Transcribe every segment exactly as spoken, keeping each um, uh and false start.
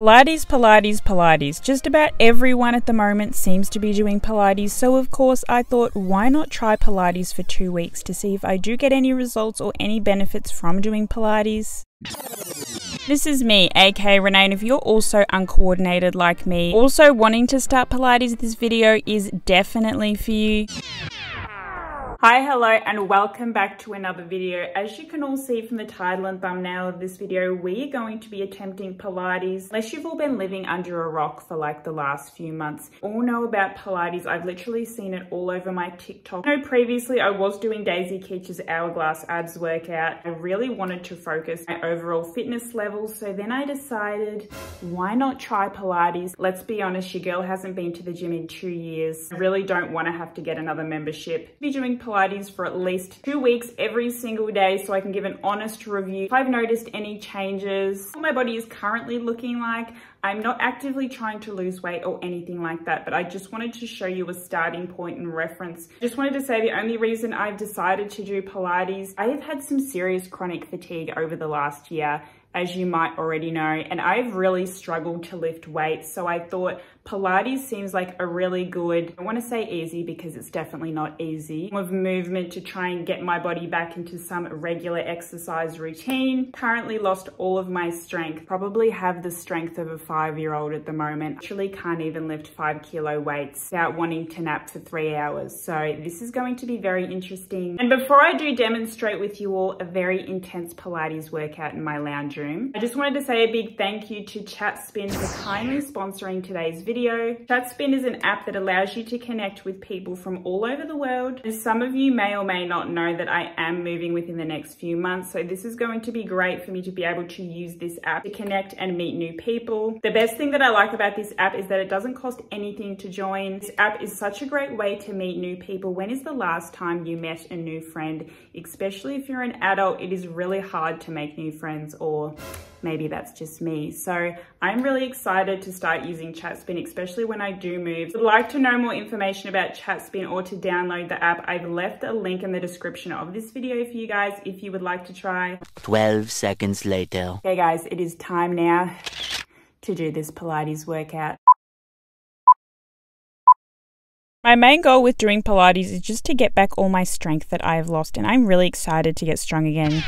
Pilates, Pilates, Pilates. Just about everyone at the moment seems to be doing Pilates, so of course I thought, why not try Pilates for two weeks to see if I do get any results or any benefits from doing Pilates. This is me, aka Renee, and if you're also uncoordinated like me, also wanting to start Pilates, this video is definitely for you. Hi, hello, and welcome back to another video. As you can all see from the title and thumbnail of this video, we are going to be attempting Pilates. Unless you've all been living under a rock for like the last few months, you all know about Pilates. I've literally seen it all over my TikTok. I know previously I was doing Daisy Keech's Hourglass Abs workout. I really wanted to focus on my overall fitness levels, so then I decided, why not try Pilates? Let's be honest, your girl hasn't been to the gym in two years. I really don't want to have to get another membership. Be doing Pilates Pilates for at least two weeks every single day so I can give an honest review if I've noticed any changes, what my body is currently looking like. I'm not actively trying to lose weight or anything like that, but I just wanted to show you a starting point and reference. Just wanted to say the only reason I've decided to do Pilates, I have had some serious chronic fatigue over the last year, as you might already know, and I've really struggled to lift weights, so I thought Pilates seems like a really good, I want to say easy because it's definitely not easy, form of movement to try and get my body back into some regular exercise routine. Currently lost all of my strength, probably have the strength of a five-year-old at the moment. Actually can't even lift five kilo weights without wanting to nap for three hours, so this is going to be very interesting. And before I do demonstrate with you all a very intense Pilates workout in my lounge room, I just wanted to say a big thank you to ChatSpin for kindly sponsoring today's video. ChatSpin is an app that allows you to connect with people from all over the world. As some of you may or may not know that I am moving within the next few months, so this is going to be great for me to be able to use this app to connect and meet new people. The best thing that I like about this app is that it doesn't cost anything to join. This app is such a great way to meet new people. When is the last time you met a new friend? Especially if you're an adult, it is really hard to make new friends, or maybe that's just me. So I'm really excited to start using ChatSpin, especially when I do move. If you'd like to know more information about ChatSpin or to download the app, I've left a link in the description of this video for you guys if you would like to try. twelve seconds later. Okay guys, it is time now to do this Pilates workout. My main goal with doing Pilates is just to get back all my strength that I have lost, and I'm really excited to get strong again.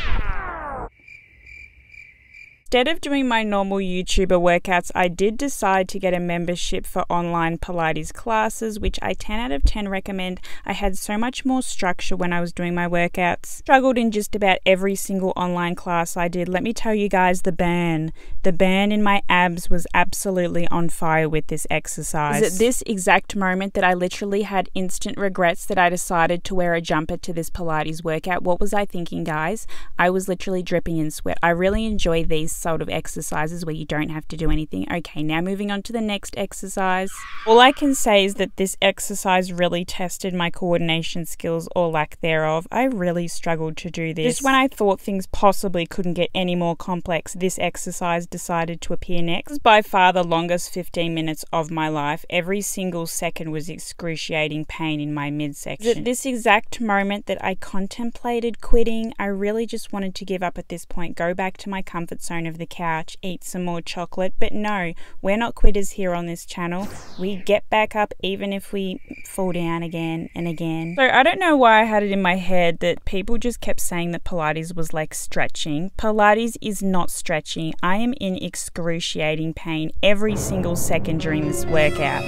Instead of doing my normal YouTuber workouts, I did decide to get a membership for online Pilates classes, which I ten out of ten recommend. I had so much more structure when I was doing my workouts. Struggled in just about every single online class I did. Let me tell you guys, the burn. The burn in my abs was absolutely on fire with this exercise. It's at this exact moment that I literally had instant regrets that I decided to wear a jumper to this Pilates workout. What was I thinking, guys? I was literally dripping in sweat. I really enjoy these sort of exercises where you don't have to do anything. Okay, now moving on to the next exercise. All I can say is that this exercise really tested my coordination skills, or lack thereof. I really struggled to do this. Just when I thought things possibly couldn't get any more complex, this exercise decided to appear next. This was by far the longest fifteen minutes of my life. Every single second was excruciating pain in my midsection. At this exact moment that I contemplated quitting, I really just wanted to give up at this point, go back to my comfort zone of the couch, eat some more chocolate, but no, we're not quitters here on this channel. We get back up even if we fall down again and again. So I don't know why I had it in my head that people just kept saying that Pilates was like stretching. Pilates is not stretching. I am in excruciating pain every single second during this workout.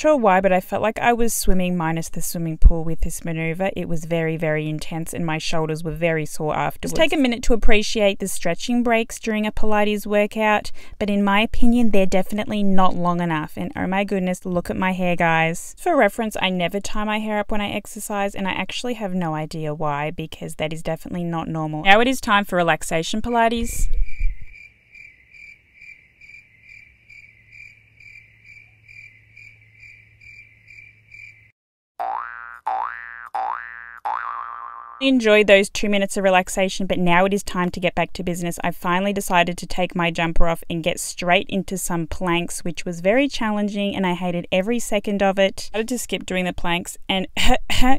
Sure why, but I felt like I was swimming minus the swimming pool with this maneuver. It was very, very intense, and my shoulders were very sore afterwards. Just take a minute to appreciate the stretching breaks during a Pilates workout, but in my opinion, they're definitely not long enough. And oh my goodness, look at my hair, guys. For reference, I never tie my hair up when I exercise, and I actually have no idea why, because that is definitely not normal. Now it is time for relaxation Pilates. Enjoy those two minutes of relaxation, but now it is time to get back to business. I finally decided to take my jumper off and get straight into some planks, which was very challenging and I hated every second of it. I had to skip doing the planks and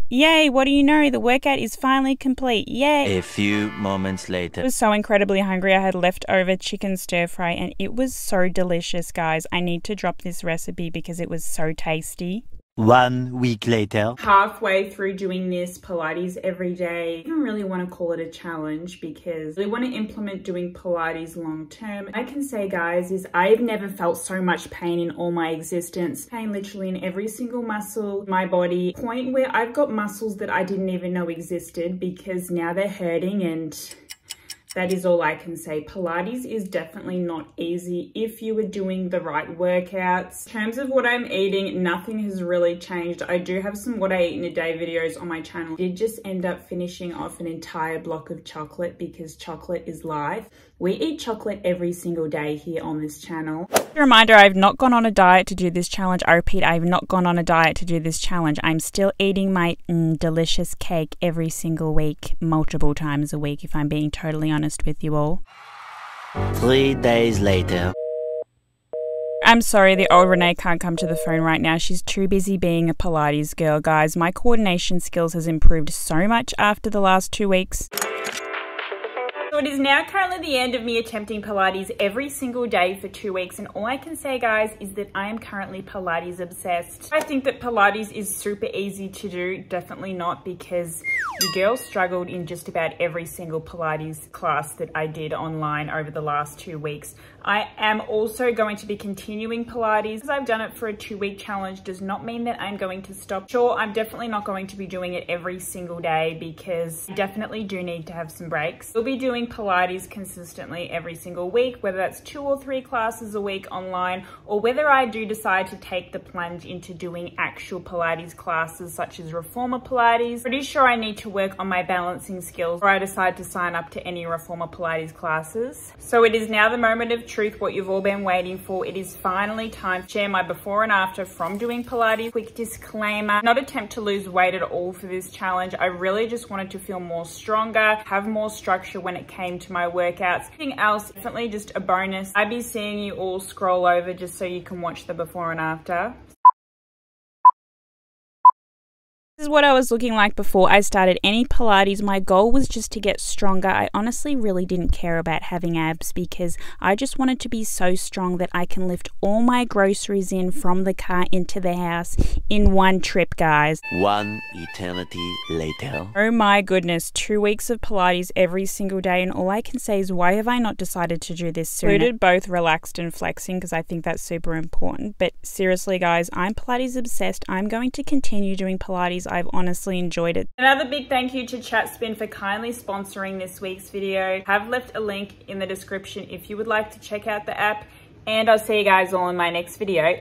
yay, what do you know, the workout is finally complete. Yay. A few moments later. I was so incredibly hungry. I had leftover chicken stir fry and it was so delicious, guys. I need to drop this recipe because it was so tasty. One week later. Halfway through doing this Pilates every day, I don't really want to call it a challenge because we want to implement doing Pilates long term. What I can say, guys, is I've never felt so much pain in all my existence. Pain literally in every single muscle in my body. Point where I've got muscles that I didn't even know existed because now they're hurting, and that is all I can say. Pilates is definitely not easy if you are doing the right workouts. In terms of what I'm eating, nothing has really changed. I do have some what I eat in a day videos on my channel. I did just end up finishing off an entire block of chocolate because chocolate is life. We eat chocolate every single day here on this channel. A reminder, I've not gone on a diet to do this challenge. I repeat, I've not gone on a diet to do this challenge. I'm still eating my mm, delicious cake every single week, multiple times a week, if I'm being totally honest with you all. Three days later. I'm sorry, the old Renee can't come to the phone right now. She's too busy being a Pilates girl, guys. My coordination skills has improved so much after the last two weeks. So it is now currently the end of me attempting Pilates every single day for two weeks. And all I can say, guys, is that I am currently Pilates obsessed. I think that Pilates is super easy to do. Definitely not, because the girl struggled in just about every single Pilates class that I did online over the last two weeks. I am also going to be continuing Pilates. Because I've done it for a two-week challenge does not mean that I'm going to stop. Sure, I'm definitely not going to be doing it every single day because I definitely do need to have some breaks. We'll be doing Pilates consistently every single week, whether that's two or three classes a week online, or whether I do decide to take the plunge into doing actual Pilates classes such as reformer Pilates. Pretty sure I need to work on my balancing skills before I decide to sign up to any reformer Pilates classes. So it is now the moment of truth, what you've all been waiting for. It is finally time to share my before and after from doing Pilates. Quick disclaimer, not attempt to lose weight at all for this challenge. I really just wanted to feel more stronger, have more structure when it came to my workouts. Anything else, definitely just a bonus. I'd be seeing you all scroll over just so you can watch the before and after. This is what I was looking like before I started any Pilates. My goal was just to get stronger. I honestly really didn't care about having abs because I just wanted to be so strong that I can lift all my groceries in from the car into the house in one trip, guys. One eternity later. Oh my goodness, two weeks of Pilates every single day, and all I can say is, why have I not decided to do this sooner? Included both relaxed and flexing, because I think that's super important. But seriously, guys, I'm Pilates obsessed. I'm going to continue doing Pilates. I've honestly enjoyed it. Another big thank you to ChatSpin for kindly sponsoring this week's video. I've left a link in the description if you would like to check out the app, and I'll see you guys all in my next video.